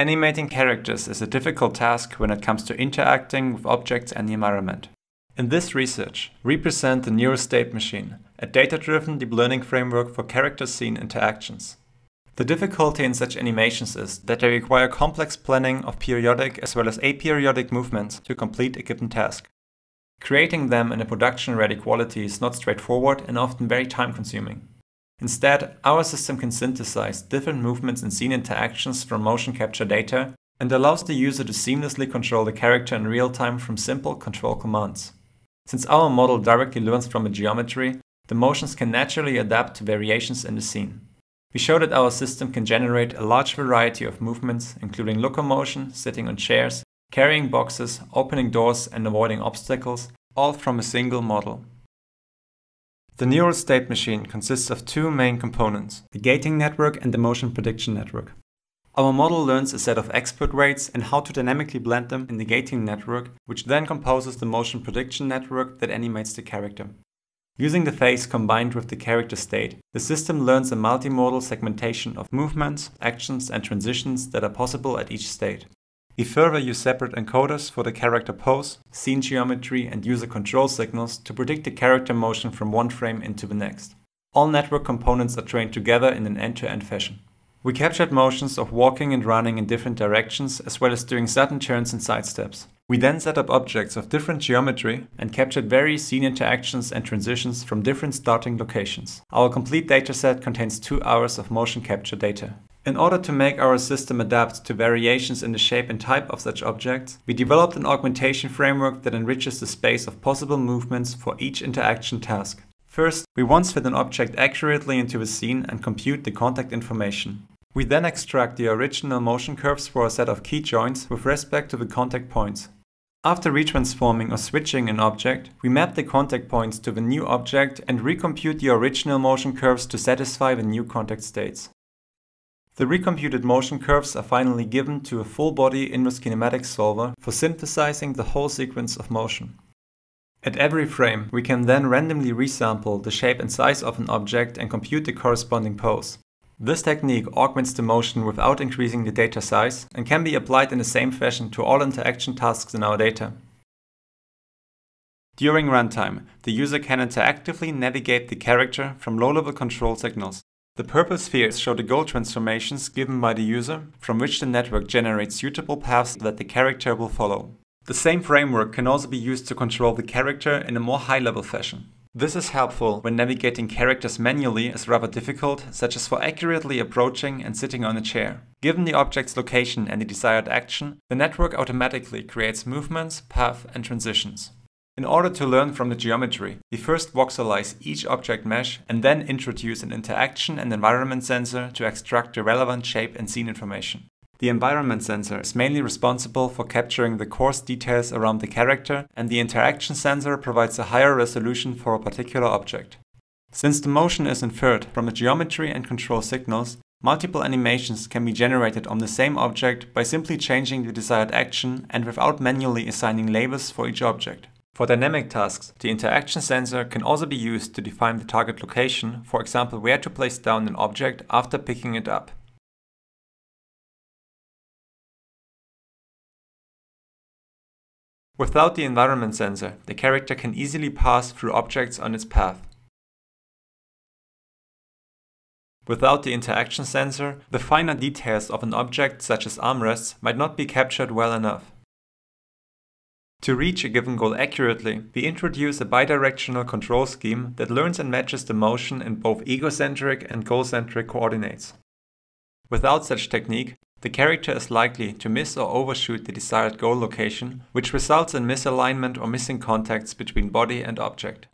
Animating characters is a difficult task when it comes to interacting with objects and the environment. In this research, we present the Neural State Machine, a data-driven deep learning framework for character-scene interactions. The difficulty in such animations is that they require complex planning of periodic as well as aperiodic movements to complete a given task. Creating them in a production-ready quality is not straightforward and often very time-consuming. Instead, our system can synthesize different movements and scene interactions from motion capture data and allows the user to seamlessly control the character in real time from simple control commands. Since our model directly learns from a geometry, the motions can naturally adapt to variations in the scene. We show that our system can generate a large variety of movements, including locomotion, sitting on chairs, carrying boxes, opening doors and avoiding obstacles, all from a single model. The Neural State Machine consists of two main components, the gating network and the motion prediction network. Our model learns a set of expert weights and how to dynamically blend them in the gating network, which then composes the motion prediction network that animates the character. Using the phase combined with the character state, the system learns a multimodal segmentation of movements, actions and transitions that are possible at each state. We further use separate encoders for the character pose, scene geometry and user control signals to predict the character motion from one frame into the next. All network components are trained together in an end-to-end fashion. We captured motions of walking and running in different directions as well as doing sudden turns and sidesteps. We then set up objects of different geometry and captured various scene interactions and transitions from different starting locations. Our complete dataset contains 2 hours of motion capture data. In order to make our system adapt to variations in the shape and type of such objects, we developed an augmentation framework that enriches the space of possible movements for each interaction task. First, we once fit an object accurately into a scene and compute the contact information. We then extract the original motion curves for a set of key joints with respect to the contact points. After retransforming or switching an object, we map the contact points to the new object and recompute the original motion curves to satisfy the new contact states. The recomputed motion curves are finally given to a full-body inverse kinematics solver for synthesizing the whole sequence of motion. At every frame, we can then randomly resample the shape and size of an object and compute the corresponding pose. This technique augments the motion without increasing the data size and can be applied in the same fashion to all interaction tasks in our data. During runtime, the user can interactively navigate the character from low-level control signals. The purple spheres show the goal transformations given by the user, from which the network generates suitable paths that the character will follow. The same framework can also be used to control the character in a more high-level fashion. This is helpful when navigating characters manually is rather difficult, such as for accurately approaching and sitting on a chair. Given the object's location and the desired action, the network automatically creates movements, paths and transitions. In order to learn from the geometry, we first voxelize each object mesh and then introduce an interaction and environment sensor to extract the relevant shape and scene information. The environment sensor is mainly responsible for capturing the coarse details around the character, and the interaction sensor provides a higher resolution for a particular object. Since the motion is inferred from the geometry and control signals, multiple animations can be generated on the same object by simply changing the desired action and without manually assigning labels for each object. For dynamic tasks, the interaction sensor can also be used to define the target location, for example where to place down an object after picking it up. Without the environment sensor, the character can easily pass through objects on its path. Without the interaction sensor, the finer details of an object, such as armrests, might not be captured well enough. To reach a given goal accurately, we introduce a bidirectional control scheme that learns and matches the motion in both egocentric and goal-centric coordinates. Without such technique, the character is likely to miss or overshoot the desired goal location, which results in misalignment or missing contacts between body and object.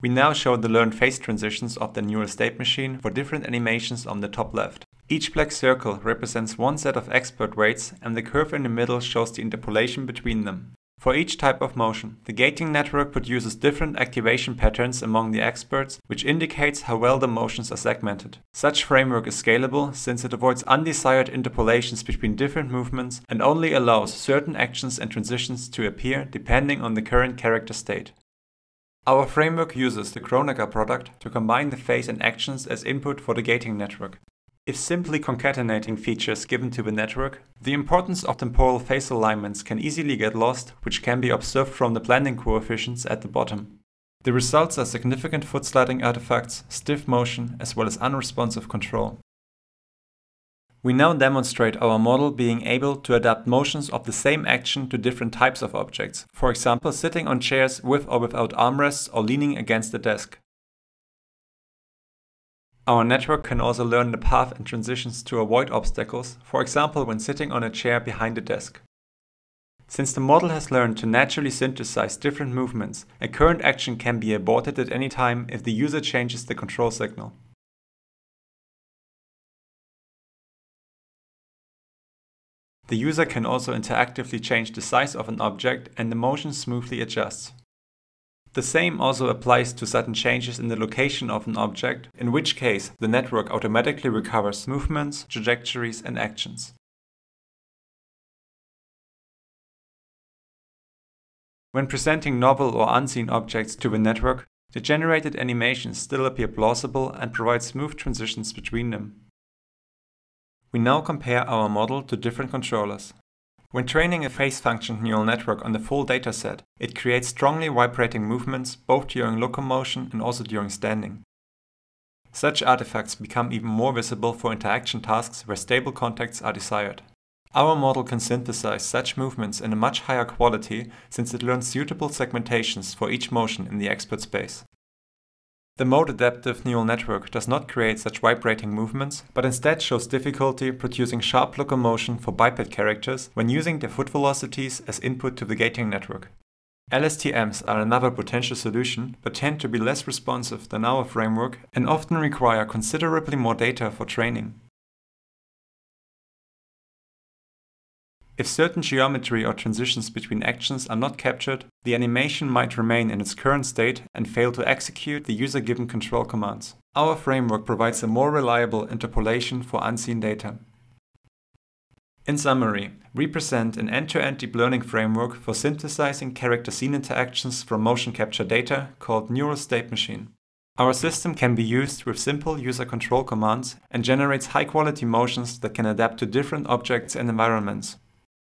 We now show the learned phase transitions of the Neural State Machine for different animations on the top left. Each black circle represents one set of expert weights, and the curve in the middle shows the interpolation between them. For each type of motion, the gating network produces different activation patterns among the experts, which indicates how well the motions are segmented. Such framework is scalable since it avoids undesired interpolations between different movements and only allows certain actions and transitions to appear depending on the current character state. Our framework uses the Kronecker product to combine the phase and actions as input for the gating network. If simply concatenating features given to the network, the importance of temporal phase alignments can easily get lost, which can be observed from the blending coefficients at the bottom. The results are significant foot sliding artifacts, stiff motion, as well as unresponsive control. We now demonstrate our model being able to adapt motions of the same action to different types of objects, for example sitting on chairs with or without armrests or leaning against a desk. Our network can also learn the path and transitions to avoid obstacles, for example when sitting on a chair behind a desk. Since the model has learned to naturally synthesize different movements, a current action can be aborted at any time if the user changes the control signal. The user can also interactively change the size of an object and the motion smoothly adjusts. The same also applies to sudden changes in the location of an object, in which case the network automatically recovers movements, trajectories and actions. When presenting novel or unseen objects to the network, the generated animations still appear plausible and provide smooth transitions between them. We now compare our model to different controllers. When training a phase-functioned neural network on the full dataset, it creates strongly vibrating movements both during locomotion and also during standing. Such artifacts become even more visible for interaction tasks where stable contexts are desired. Our model can synthesize such movements in a much higher quality since it learns suitable segmentations for each motion in the expert space. The mode-adaptive neural network does not create such vibrating movements, but instead shows difficulty producing sharp locomotion for biped characters when using their foot velocities as input to the gating network. LSTMs are another potential solution, but tend to be less responsive than our framework and often require considerably more data for training. If certain geometry or transitions between actions are not captured, the animation might remain in its current state and fail to execute the user-given control commands. Our framework provides a more reliable interpolation for unseen data. In summary, we present an end-to-end deep learning framework for synthesizing character-scene interactions from motion capture data called Neural State Machine. Our system can be used with simple user control commands and generates high-quality motions that can adapt to different objects and environments.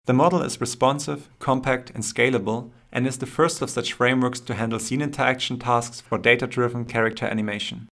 The model is responsive, compact and scalable, and is the first of such frameworks to handle scene interaction tasks for data-driven character animation.